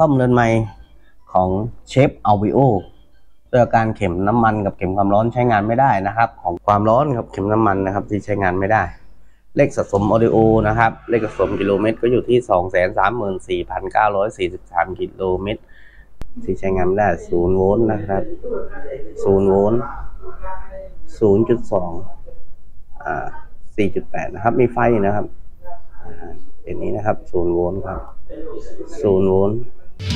ซ่อมเรือนไม้ของเชฟ Aveo ด้วยอาการเข็มน้ำมันกับเข็มความร้อนใช้งานไม่ได้นะครับของความร้อนกับเข็มน้ำมันนะครับที่ใช้งานไม่ได้เลขสะสม ODO นะครับเลขสะสมกิโลเมตรก็อยู่ที่ 234,943 กิโลเมตรที่ใช้งานไม่ได้0โวลต์นะครับ0โวลต์ 0.2 4.8 นะครับมีไฟนะครับอย่างนี้นะครับ0โวลต์ครับ0โวลต์สว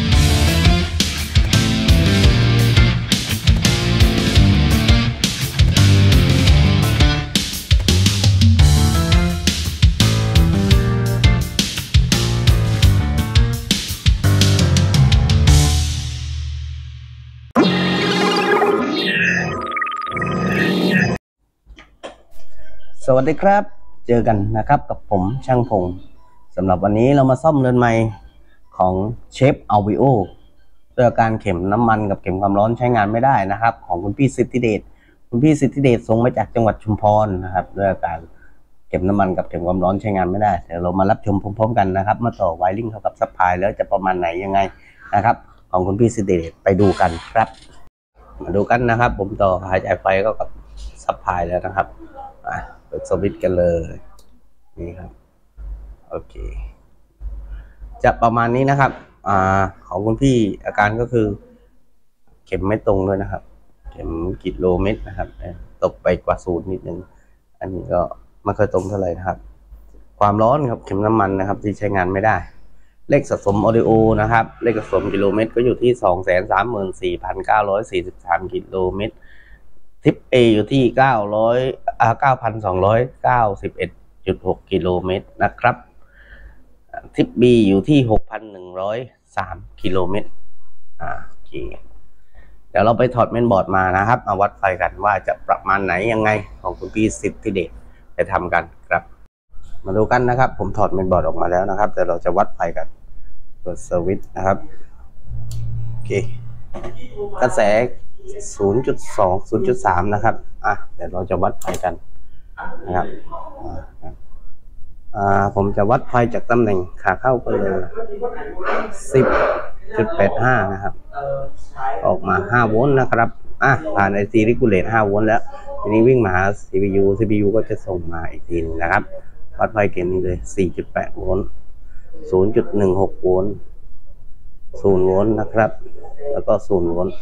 ัสดีครับเจอกันนะครับกับผมช่างพงศ์สำหรับวันนี้เรามาซ่อมเรือนไม้ของเชฟ Aveo ด้วยอาการเข็มน้ำมันกับเข็มความร้อนใช้งานไม่ได้นะครับของคุณพี่สิทธิเดชส่งมาจากจังหวัดชุมพรนะครับด้วยอาการเข็มน้ำมันกับเข็มความร้อนใช้งานไม่ได้เดี๋ยวเรามารับชมพร้อมๆกันนะครับมาต่อไวริ่งเข้ากับซัพพลายแล้วจะประมาณไหนยังไงนะครับของคุณพี่สิทธิเดชไปดูกันครับมาดูกันนะครับผมต่อสายจ่ายไฟเข้ากับซัพพลายแล้วนะครับเปิดสวิตช์กันเลยนี่ครับโอเคจะประมาณนี้นะครับของคุณพี่อาการก็คือเข็มไม่ตรงด้วยนะครับเข็มกิโลเมตรนะครับตกไปกว่าศูนย์นิดนึงอันนี้ก็ไม่เคยตรงเท่าไหร่นะครับความร้อนครับเข็มน้ำมันนะครับที่ใช้งานไม่ได้เลขสะสม ODO นะครับเลขสะสมกิโลเมตรก็อยู่ที่ 234,943 กิโลเมตรทิป A อยู่ที่ 9,291.6 กิโลเมตรนะครับทิป B อยู่ที่ 6,103 กิโลเมตรโอเคเดี๋ยวเราไปถอดเมนบอร์ดมานะครับมาวัดไฟกันว่าจะประมาณไหนยังไงของคุณพี่สิทธิเดชไปทำกันครับมาดูกันนะครับผมถอดเมนบอร์ดออกมาแล้วนะครับแต่เราจะวัดไฟกันเปิดสวิตช์นะครับโอเคกระแส0.2 0.3 นะครับเดี๋ยวเราจะวัดไฟกันนะครับผมจะวัดไฟจากตำแหน่งขาเข้าไปเลย 10.85 นะครับออกมา5โวลต์นะครับผ่าน IC Regulate 5โวลต์แล้วทีนี้วิ่งมาหา CPU ก็จะส่งมาอีกทีนึงนะครับวัดไฟเกมนี้เลย 4.8 โวลต์ 0.16 โวลต์ 0 โวลต์นะครับแล้วก็0 โวลต์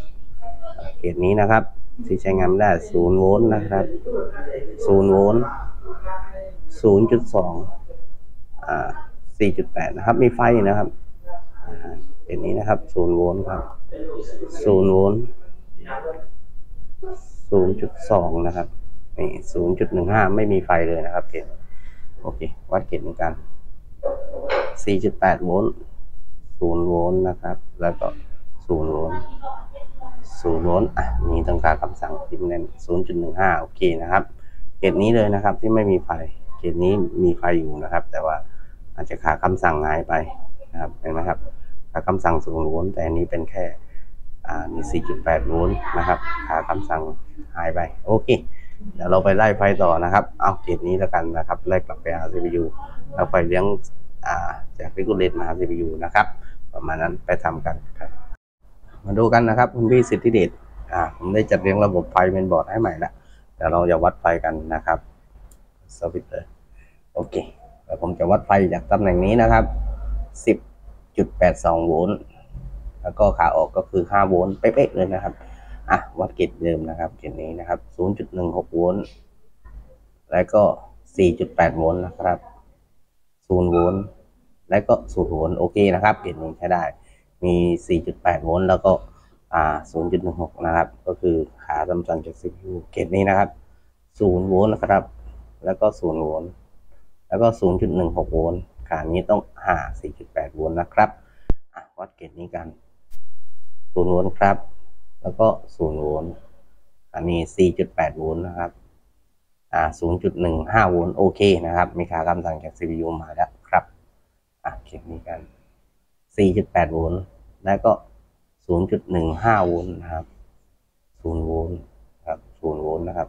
เกจนี้นะครับที่ใช้งานได้0โวลต์นะครับ0โวลต์ 0.2 4.8 นะครับมีไฟนะครับเกจนี้นะครับ0โวลต์ครับ0โวลต์ 0.2 นะครับนี่ 0.15 ไม่มีไฟเลยนะครับเกจโอเควัดเกจเหมือนกัน 4.8 โวลต์ 0 โวลต์นะครับแล้วก็0โวลต์0โวลต์มีต้องการคำสั่งพิมพ์เล่น 0.15 โอเคนะครับเกจนี้เลยนะครับที่ไม่มีไฟเกจนี้มีไฟอยู่นะครับแต่ว่าอาจจะขาดคำสั่งหายไปนะครับเห็นไหมครับขาดคำสั่ง0โวลต์แต่อันนี้เป็นแค่มี 4.8 โวลต์นะครับขาดคำสั่งหายไปโอเคเดี๋ยวเราไปไล่ไฟต่อนะครับเอาเกจนี้แล้วกันนะครับไล่กลับไปหา CPU เราไปเลี้ยงจากริกูเลตมา CPU นะครับประมาณนั้นไปทำกันครับมาดูกันนะครับคุณพี่สิทธิเดชผมได้จัดเรียงระบบไฟเมนบอร์ดให้ใหม่ละเดี๋ยวเราจะวัดไฟกันนะครับสวิตช์เลยโอเคแล้วผมจะวัดไฟจากตำแหน่งนี้นะครับ 10.82 โวลต์แล้วก็ขาออกก็คือ5โวลต์เป๊ะๆเลยนะครับวัดเกจเดิมนะครับเกจนี้นะครับ 0.16 โวลต์แล้วก็ 4.8 โวลต์นะครับ0โวลต์แล้วก็0โวลต์โอเคนะครับเกจนี้ใช้ได้มี 4.8 โวลต์แล้วก็ 0.16 นะครับก็คือหาคำสั่งจาก CPU เกจนี้นะครับ0โวลต์นะครับแล้วก็0โวลต์แล้วก็ 0.16 โวลต์ขานี้ต้องหา 4.8 โวลต์นะครับวัดเกจนี้กัน0โวลต์ครับแล้วก็0โวลต์อันนี้ 4.8 โวลต์นะครับ0.15 โวลต์โอเคนะครับมีค่าคำสั่งจาก CPU มาแล้วครับเกจนี้กัน4.8 โวลต์แล้วก็ 0.15 โวลต์นะครับ0โวลต์ครับ0โวลต์นะครับ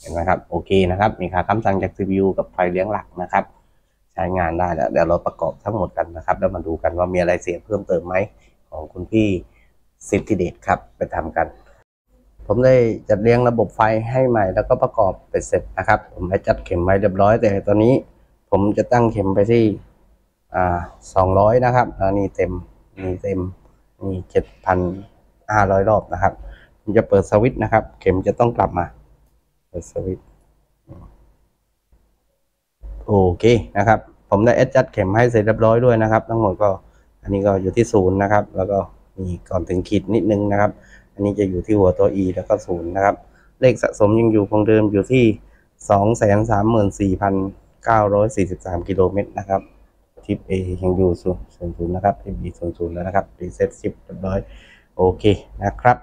เห็นไหมครับโอเคนะครับมีค่าคำสั่งจาก CPU กับไฟเลี้ยงหลักนะครับ ใช้งานได้แล้วเดี๋ยวเราประกอบทั้งหมดกันนะครับแล้วมาดูกันว่ามีอะไรเสียเพิ่มเติมไหมของคุณพี่สิทธิเดชครับไปทำกันผมได้จัดเรียงระบบไฟให้ใหม่แล้วก็ประกอบไปเสร็จนะครับผมได้จัดเข็มไว้เรียบร้อยแต่ตอนนี้ผมจะตั้งเข็มไปที่200นะครับนี่เต็มนี่ 7,500 รอบนะครับผมจะเปิดสวิตช์นะครับเข็มจะต้องกลับมาเปิดสวิตช์โอเคนะครับผมได้แอดจัดเข็มให้เสร็จเรียบร้อยด้วยนะครับทั้งหมดก็อันนี้ก็อยู่ที่0นะครับแล้วก็มีก่อนถึงขีดนิดนึงนะครับอันนี้จะอยู่ที่หัวตัว E แล้วก็0นะครับเลขสะสมยังอยู่คงเดิมอยู่ที่ 234,943 กิโลเมตรนะครับทิป A ยังอยู่00นะครับทิป B 00แล้วนะครับรีเซ็ต10เรียบร้อยโอเคนะครับ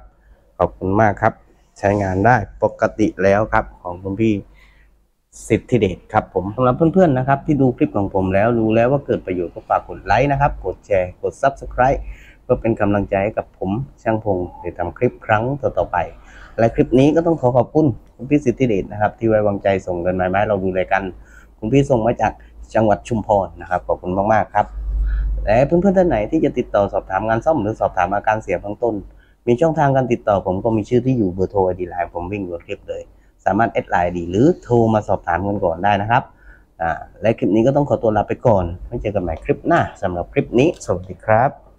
ขอบคุณมากครับใช้งานได้ปกติแล้วครับของคุณพี่สิทธิเดชครับผมสำหรับเพื่อนๆนะครับที่ดูคลิปของผมแล้วรู้แล้วว่าเกิดประโยชน์ก็ฝากกดไลค์นะครับกดแชร์กด Subscribe เพื่อเป็นกำลังใจให้กับผมช่างพงศ์ในทำคลิปครั้งต่อไปและคลิปนี้ก็ต้องขอขอบคุณคุณพี่สิทธิเดชนะครับที่ไว้วางใจส่งเงินมาให้เราดูแลกันคุณพี่ส่งมาจากจังหวัดชุมพรนะครับขอบคุณมากๆครับและเพื่อนๆท่านไหนที่จะติดต่อสอบถามงานซ่อมหรือสอบถามอาการเสียเบื้องต้นมีช่องทางการติดต่อผมก็มีชื่อที่อยู่เบอร์โทรดีไลน์ผมวิ่งรถคลิปเลยสามารถแอดไลน์ดีหรือโทรมาสอบถามกันก่อนได้นะครับและคลิปนี้ก็ต้องขอตัวลาไปก่อนไว้เจอกันใหม่คลิปหน้าสำหรับคลิปนี้สวัสดีครับ